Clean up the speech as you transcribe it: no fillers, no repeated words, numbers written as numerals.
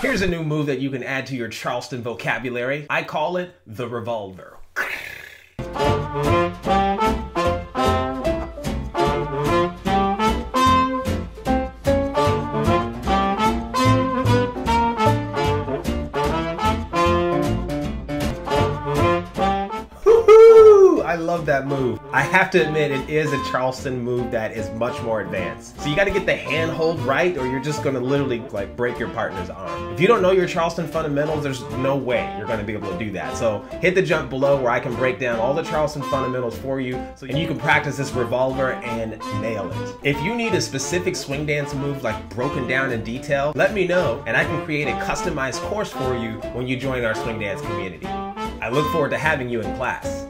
Here's a new move that you can add to your Charleston vocabulary. I call it the revolver. I love that move. I have to admit, it is a Charleston move that is much more advanced. So you gotta get the handhold right, or you're just gonna literally like break your partner's arm. If you don't know your Charleston fundamentals, there's no way you're gonna be able to do that. So hit the jump below where I can break down all the Charleston fundamentals for you, and you can practice this revolver and nail it. If you need a specific swing dance move like broken down in detail, let me know, and I can create a customized course for you when you join our swing dance community. I look forward to having you in class.